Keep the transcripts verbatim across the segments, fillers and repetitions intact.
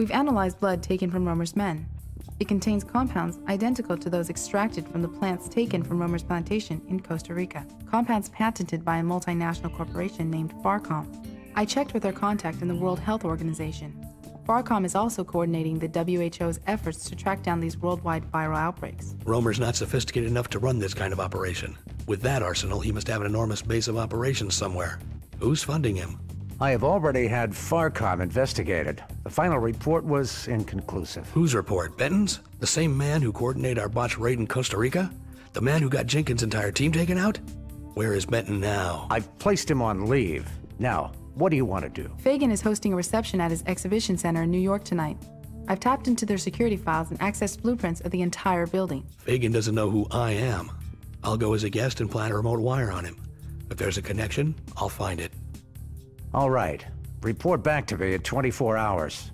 We've analyzed blood taken from Rhoemer's men. It contains compounds identical to those extracted from the plants taken from Rhoemer's plantation in Costa Rica, compounds patented by a multinational corporation named Farcom. I checked with our contact in the World Health Organization. Farcom is also coordinating the W H O's efforts to track down these worldwide viral outbreaks. Rhoemer's not sophisticated enough to run this kind of operation. With that arsenal, he must have an enormous base of operations somewhere. Who's funding him? I have already had Farcom investigated. The final report was inconclusive. Whose report? Benton's? The same man who coordinated our botched raid in Costa Rica? The man who got Jenkins' entire team taken out? Where is Benton now? I've placed him on leave. Now, what do you want to do? Fagan is hosting a reception at his exhibition center in New York tonight. I've tapped into their security files and accessed blueprints of the entire building. Fagan doesn't know who I am. I'll go as a guest and plant a remote wire on him. If there's a connection, I'll find it. All right. Report back to me in twenty-four hours.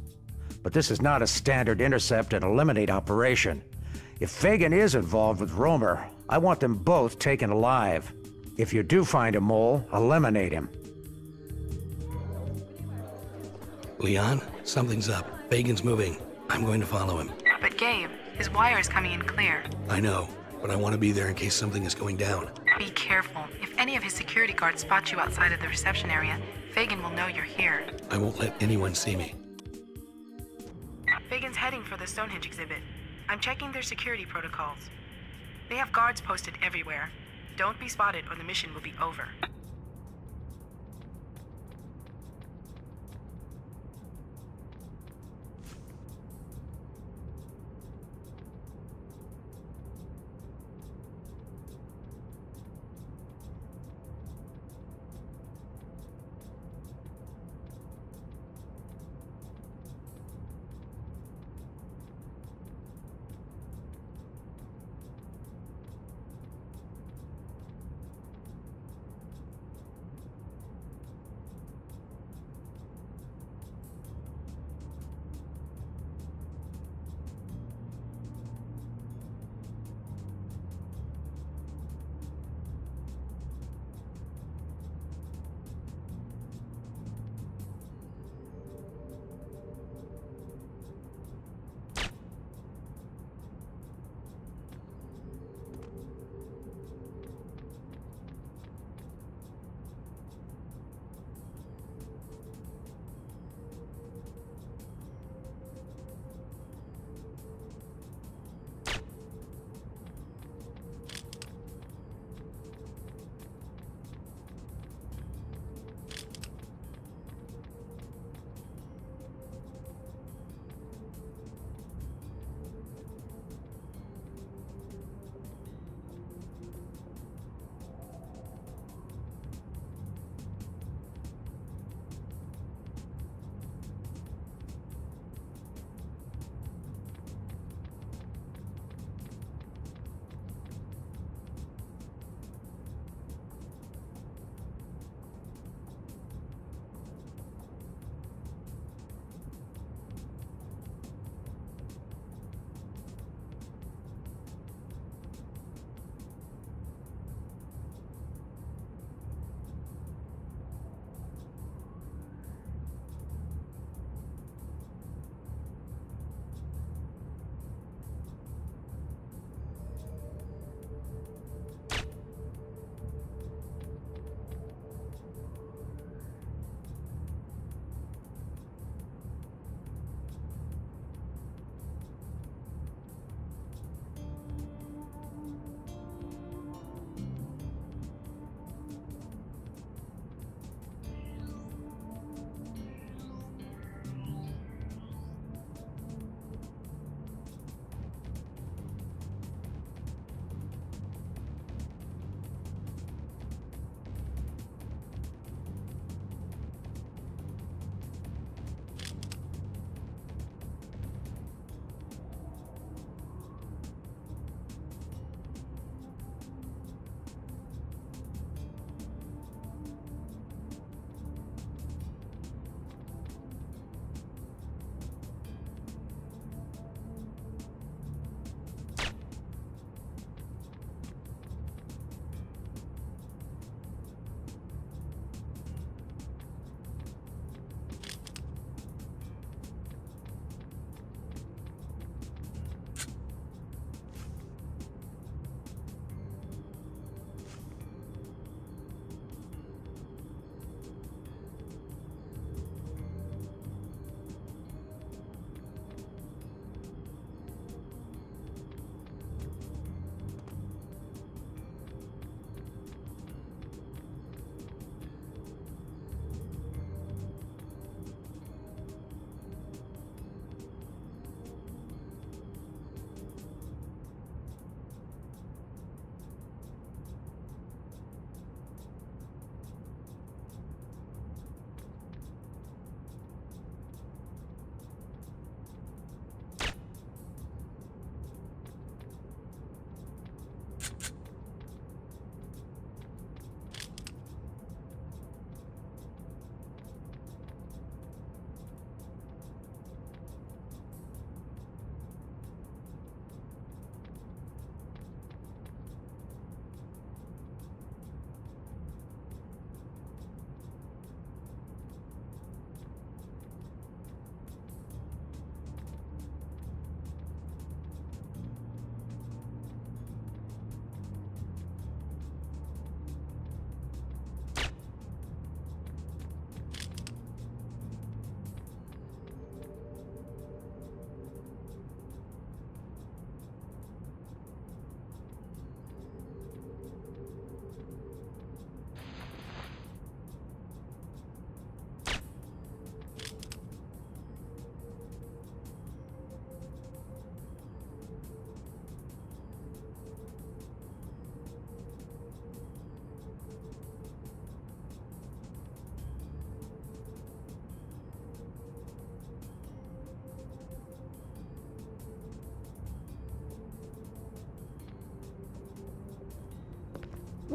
But this is not a standard intercept and eliminate operation. If Fagan is involved with Rhoemer, I want them both taken alive. If you do find a mole, eliminate him. Leon, something's up. Fagan's moving. I'm going to follow him. But Gabe, his wire is coming in clear. I know, but I want to be there in case something is going down. Be careful. If any of his security guards spot you outside of the reception area, Fagan will know you're here. I won't let anyone see me. Fagan's heading for the Stonehenge exhibit. I'm checking their security protocols. They have guards posted everywhere. Don't be spotted or the mission will be over.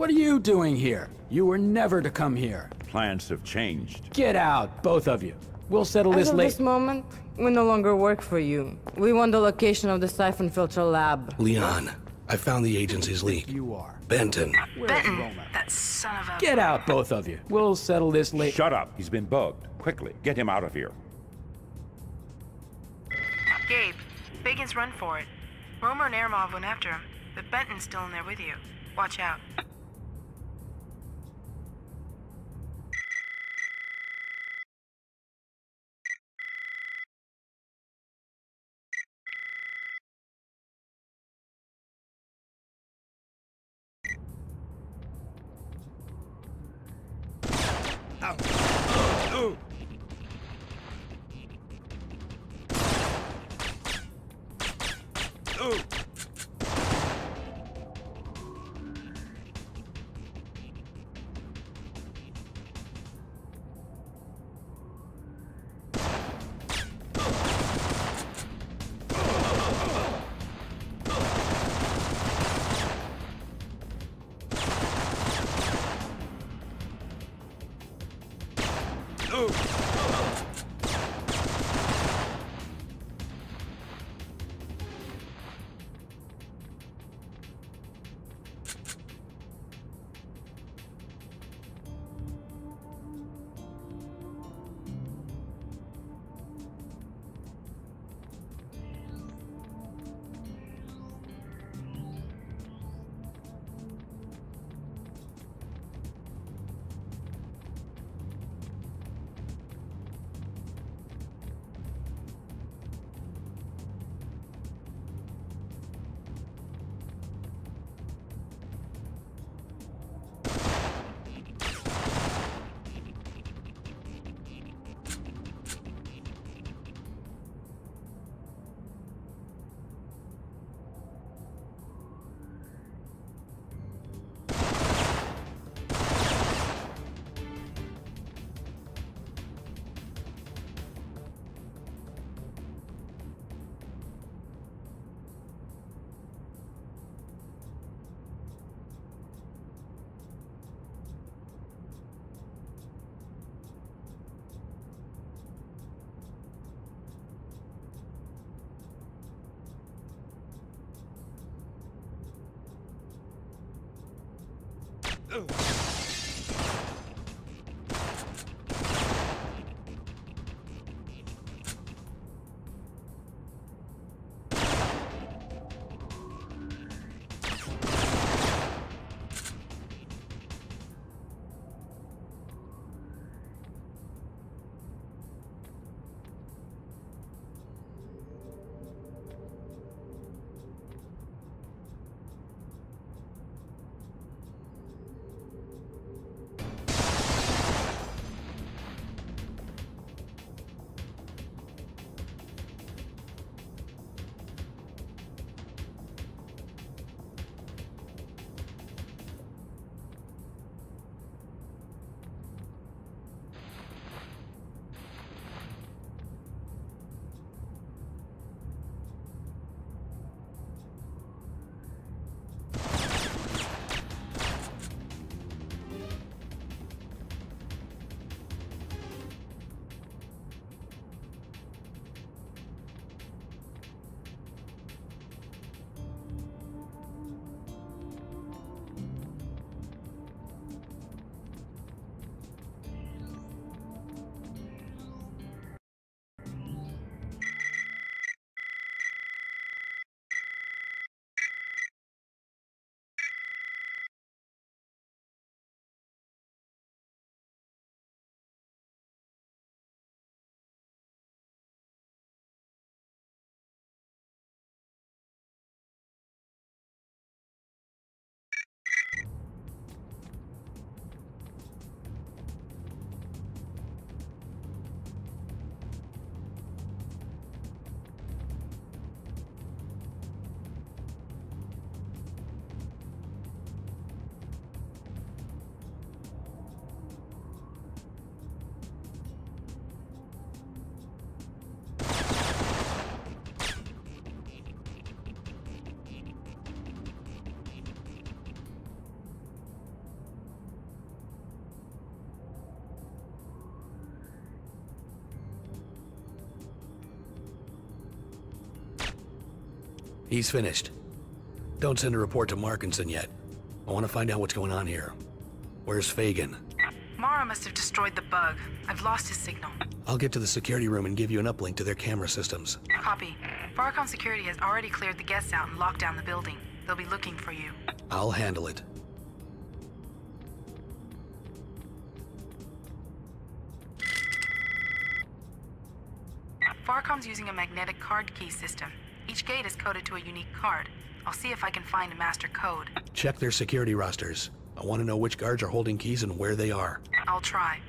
What are you doing here? You were never to come here. Plans have changed. Get out, both of you. We'll settle this later. At this moment, we no longer work for you. We want the location of the Syphon Filter lab. Leon, I found the agency's leak. You are. Benton. Benton, that son of a... Get out, both of you. We'll settle this later. Shut up. He's been bugged. Quickly, get him out of here. Gabe, Fagan's run for it. Rhoemer and Aramov went after him, but Benton's still in there with you. Watch out. Oh. He's finished. Don't send a report to Markinson yet. I want to find out what's going on here. Where's Fagan? Mara must have destroyed the bug. I've lost his signal. I'll get to the security room and give you an uplink to their camera systems. Copy. Farcom security has already cleared the guests out and locked down the building. They'll be looking for you. I'll handle it. Farcom's using a magnetic card key system. Each gate is coded to a unique card. I'll see if I can find a master code. Check their security rosters. I want to know which guards are holding keys and where they are. I'll try.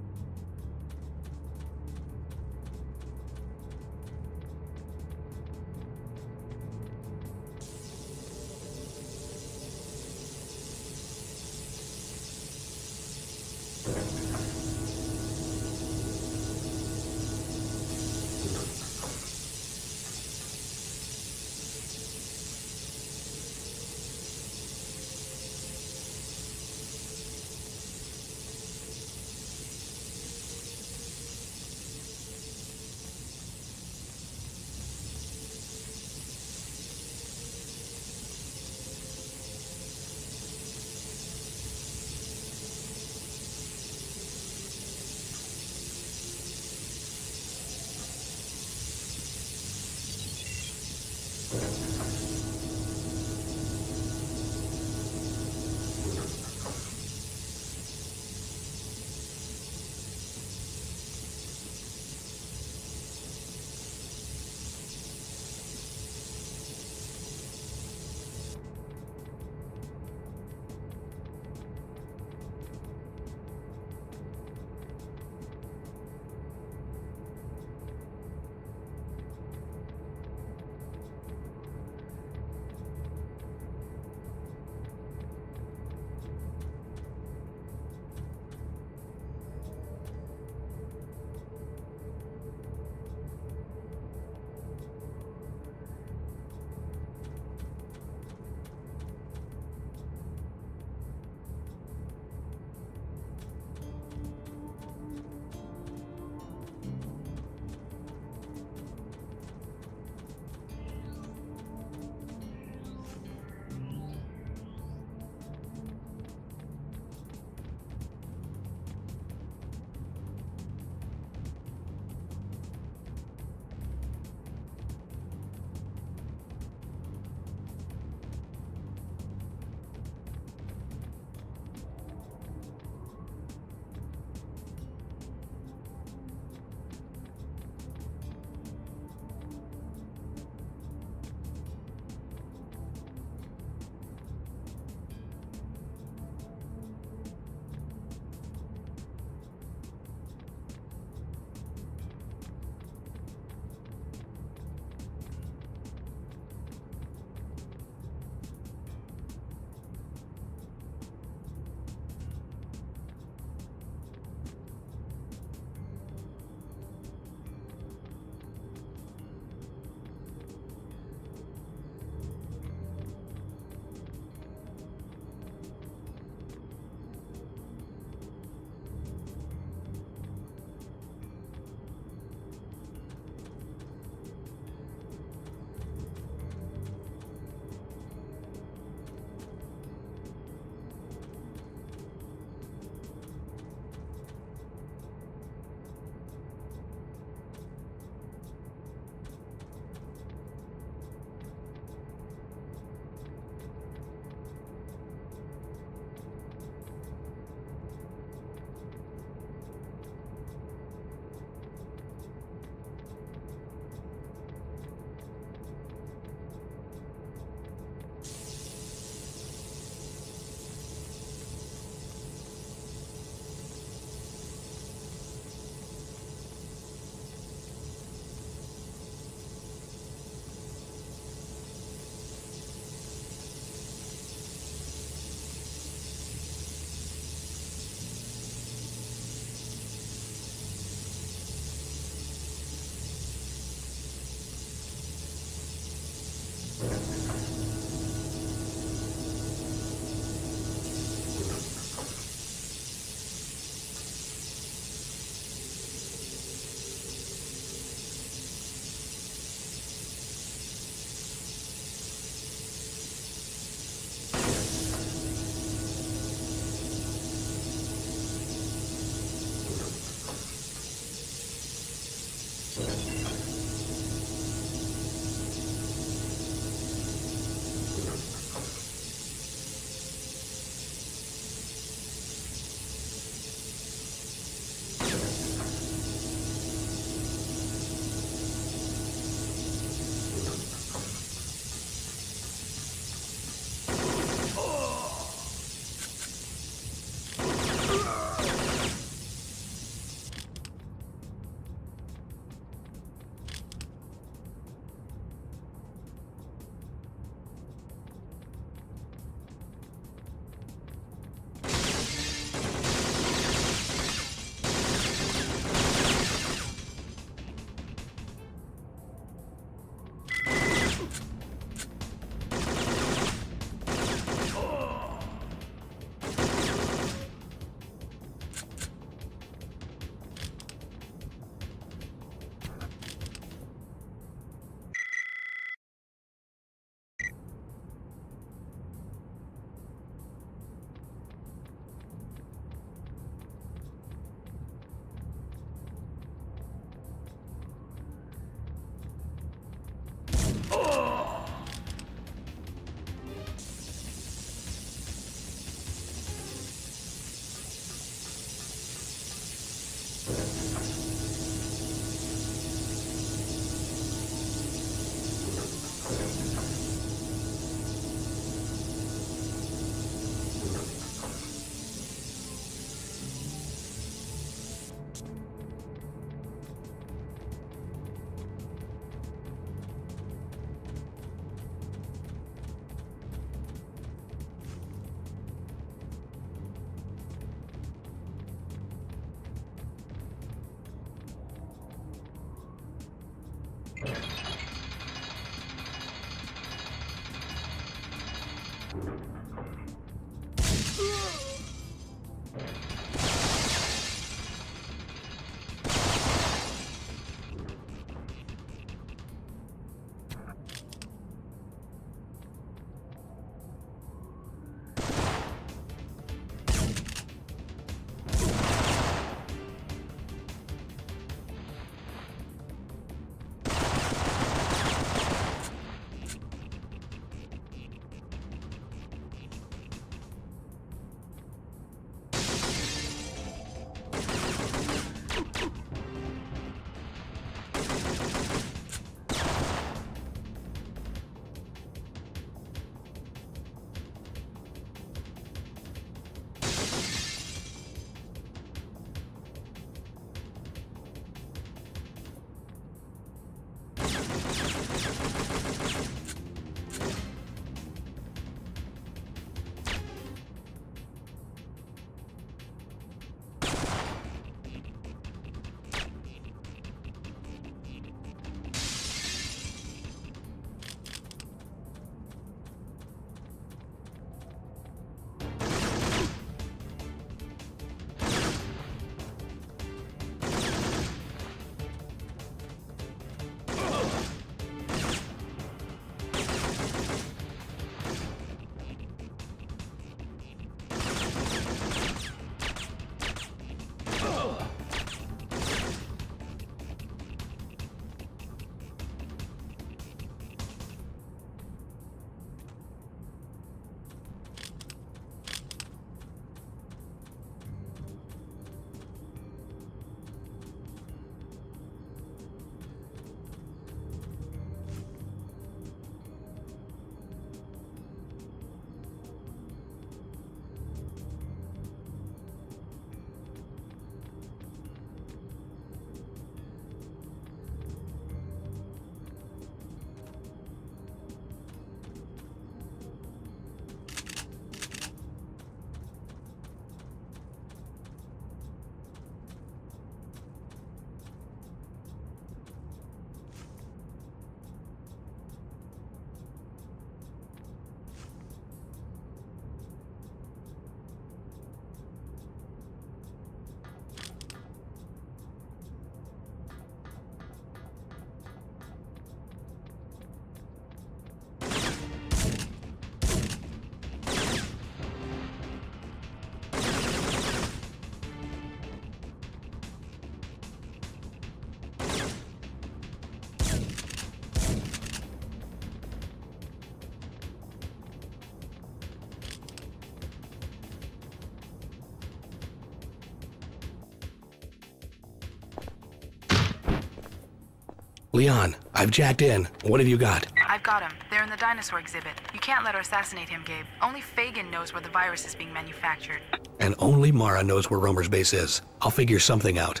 Leon, I've jacked in. What have you got? I've got him. They're in the dinosaur exhibit. You can't let her assassinate him, Gabe. Only Fagan knows where the virus is being manufactured. And only Mara knows where Rhoemer's base is. I'll figure something out.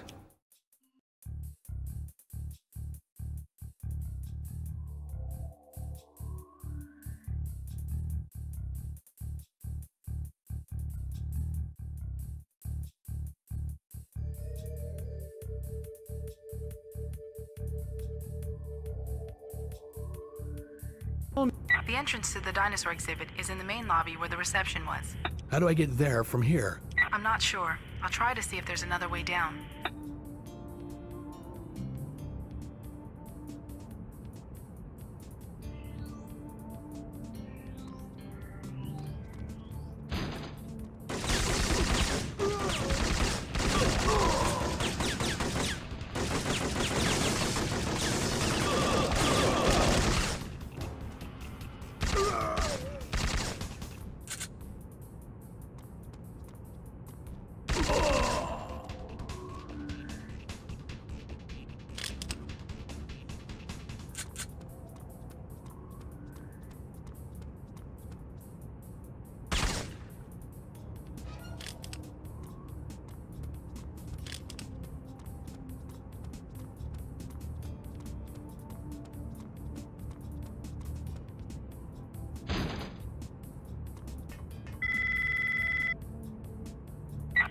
The entrance to the dinosaur exhibit is in the main lobby where the reception was. How do I get there from here? I'm not sure. I'll try to see if there's another way down.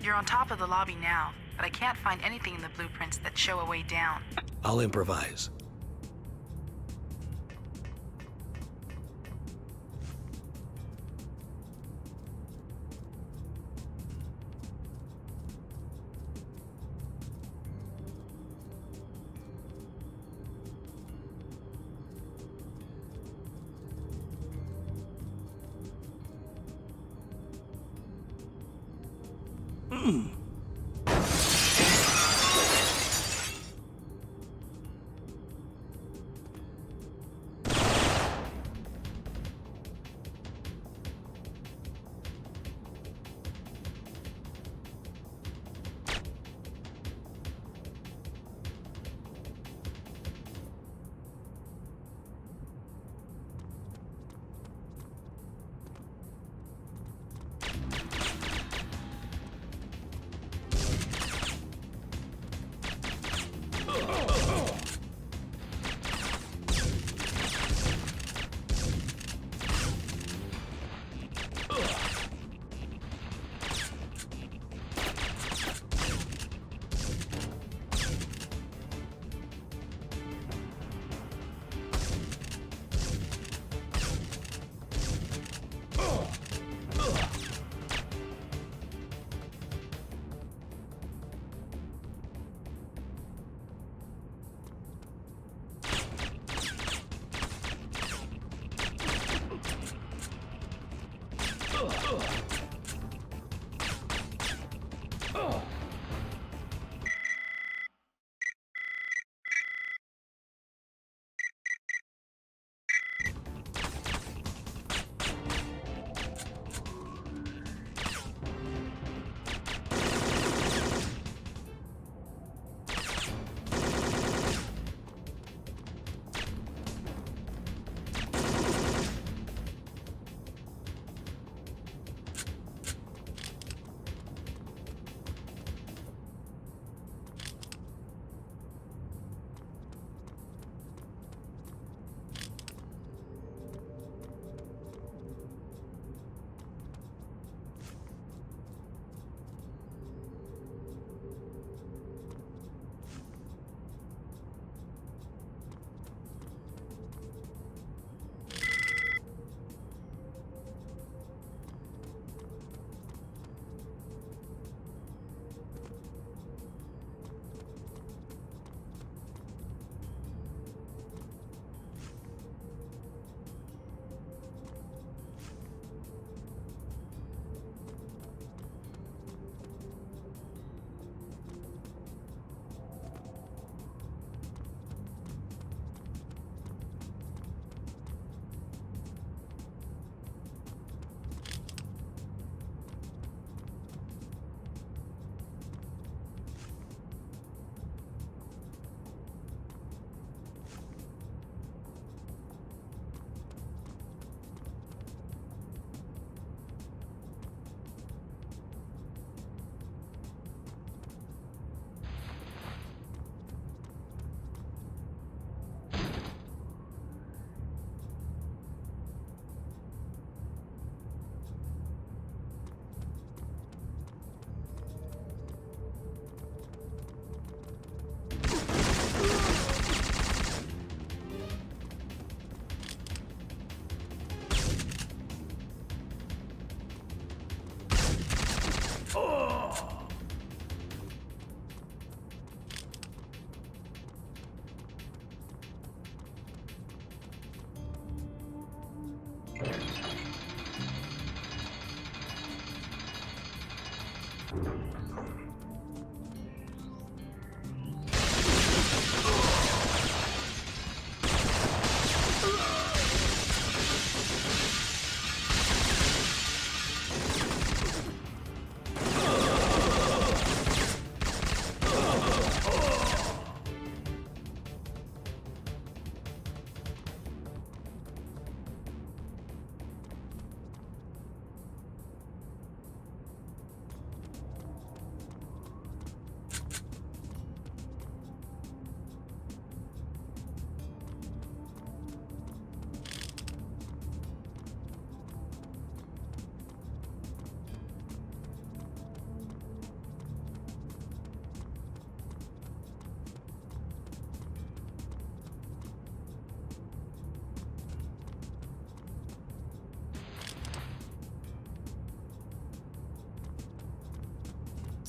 You're on top of the lobby now, but I can't find anything in the blueprints that show a way down. I'll improvise.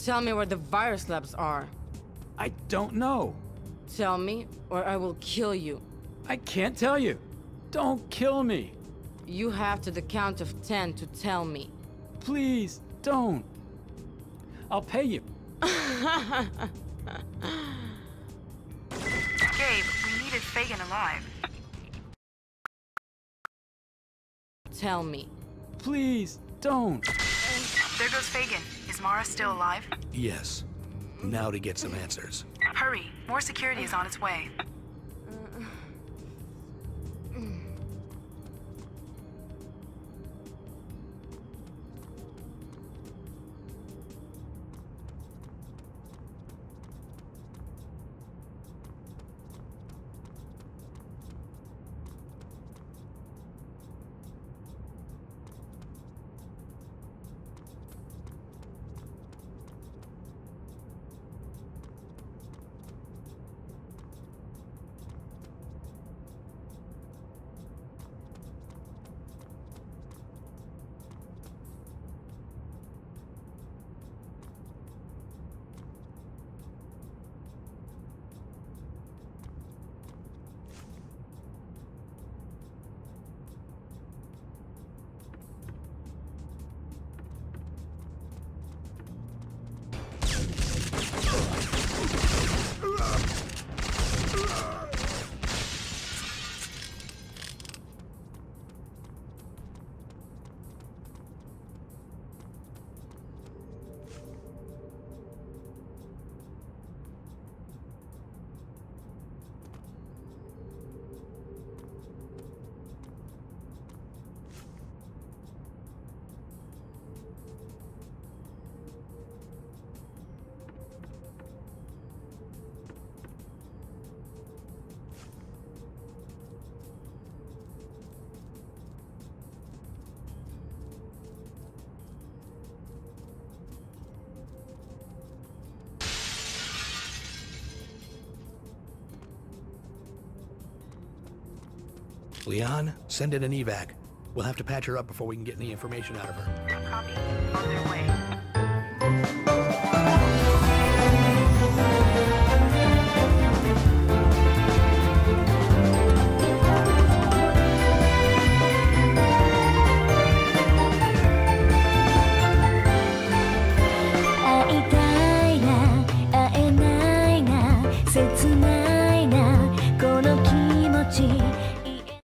Tell me where the virus labs are. I don't know. Tell me, or I will kill you. I can't tell you. Don't kill me. You have to the count of ten to tell me. Please, don't. I'll pay you. Gabe, we needed Fagan alive. Tell me. Please, don't. There goes Fagan. Is Mara still alive? Yes. Now to get some answers. Hurry. More security is on its way. Leon, send in an evac. We'll have to patch her up before we can get any information out of her. Copy. On their way.